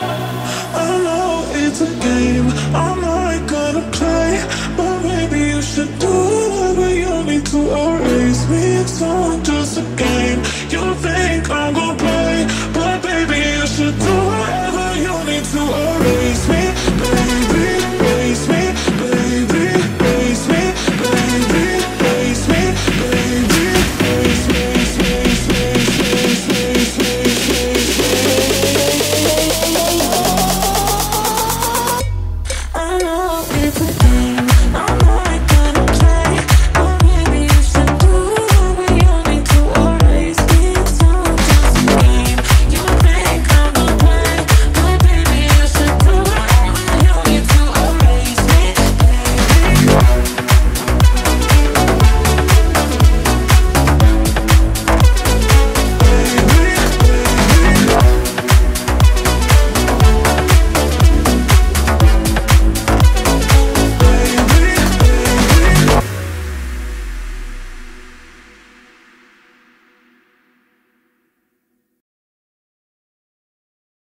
I know it's a game I'm not gonna play, but maybe you should do whatever you need to erase me. It's all just a game. You think I'm gonna